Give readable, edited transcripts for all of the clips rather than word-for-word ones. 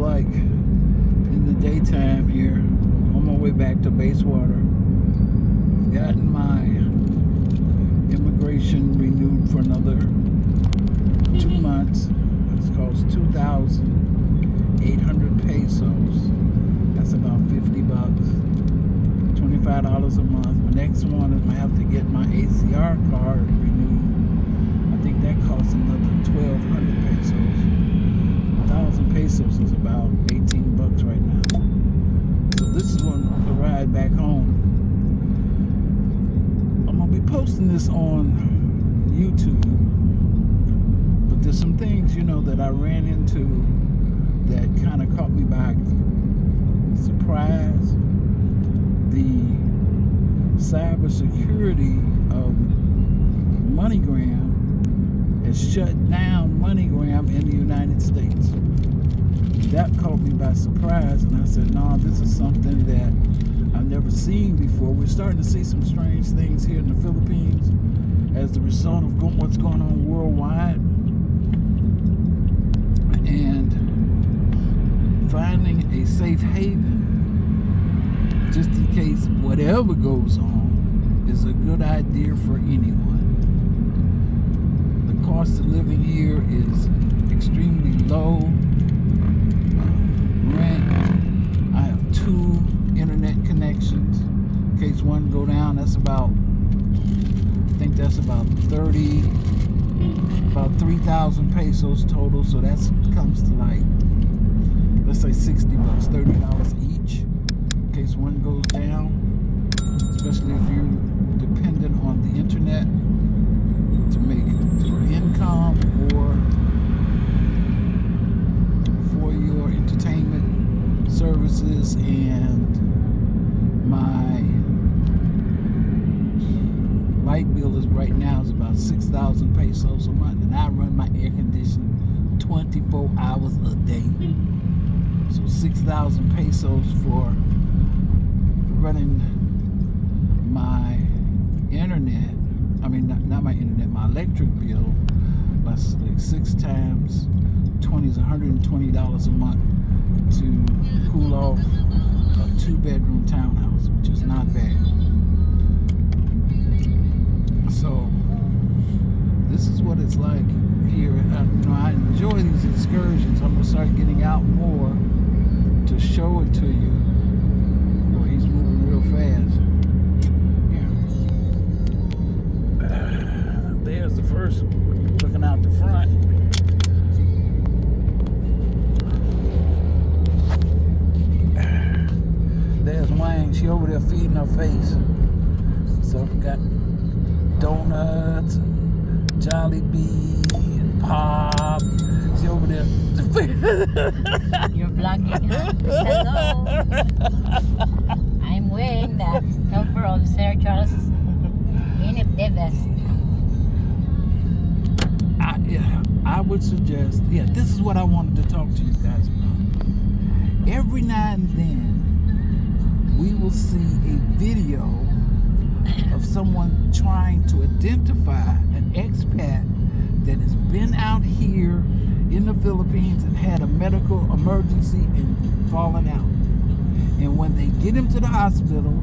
like in the daytime here. On my way back to Bayswater, I've gotten my immigration renewed for another 2 months. This costs 2,800 pesos. That's about 50 bucks. $25 a month. My next one is I have to get my ACR card renewed. I think that costs another 1,200 pesos. 1,000 pesos is about 18 bucks right now. So this is one on the ride back home. I'm gonna be posting this on YouTube. But there's some things, you know, that I ran into that kind of caught me by surprise. The cybersecurity of MoneyGram has shut down MoneyGram in the United States. That caught me by surprise, and I said, no, this is something that I've never seen before. We're starting to see some strange things here in the Philippines as the result of what's going on worldwide. And finding a safe haven, just in case whatever goes on, is a good idea for anyone. The cost of living here is extremely low. Rent, I have 2 internet connections. In case one go down, that's about, I think that's about 3,000 pesos total, so that comes to like, let's say 60 bucks, $30 each, in case one goes down, especially if you're dependent on the internet to make your income or for your entertainment services. And my light bill is right now is about 6,000 pesos a month, and I run my air conditioning 24 hours a day. So 6,000 pesos for running my internet, I mean not my internet, my electric bill, that's like 6 times 20 is $120 a month to cool off a 2-bedroom townhouse, which is not bad. So this is what it's like here. I enjoy these excursions. I'm gonna start getting out more to show it to you. Boy, he's moving real fast. Yeah. There's the first one, looking out the front. There's Wang. She over there feeding her face. So I've got donuts, Jollibee, and Pop. She over there. You're vlogging. Hello. I'm wearing the helper of Sir Charles Philip Davis. I would suggest, yeah, this is what I wanted to talk to you guys about. Every now and then, we will see a video of someone trying to identify an expat that has been out here in the Philippines and had a medical emergency and fallen out. And when they get him to the hospital,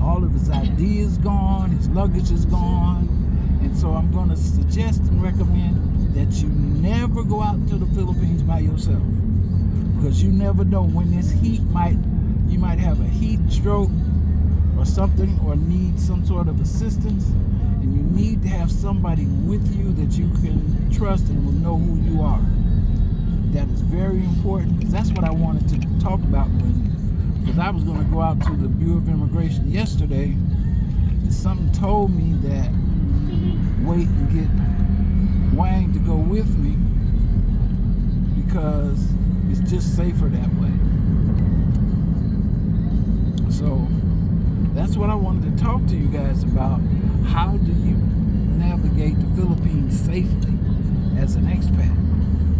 all of his ID is gone, his luggage is gone. And so I'm going to suggest and recommend that you never go out into the Philippines by yourself, because you never know when this heat you might have a heat stroke or something, or need some sort of assistance, and you need to have somebody with you that you can trust and will know who you are. That is very important, because that's what I wanted to talk about, because I was going to go out to the Bureau of Immigration yesterday, and something told me that wait and get Wang to go with me, because it's just safer that way. So that's what I wanted to talk to you guys about. How do you navigate the Philippines safely as an expat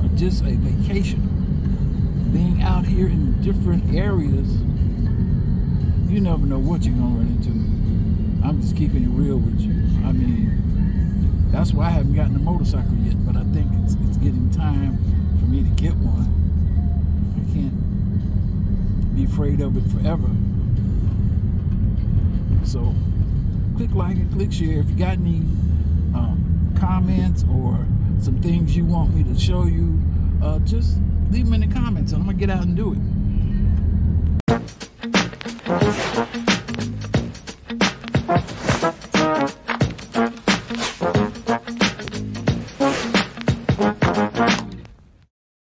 or just a vacationer? Being out here in different areas, you never know what you're gonna run into. I'm just keeping it real with you. I mean, that's why I haven't gotten a motorcycle yet, but I think it's getting time for me to get one. I can't afraid of it forever. So click like and click share. If you got any comments or some things you want me to show you, just leave them in the comments and I'm gonna get out and do it.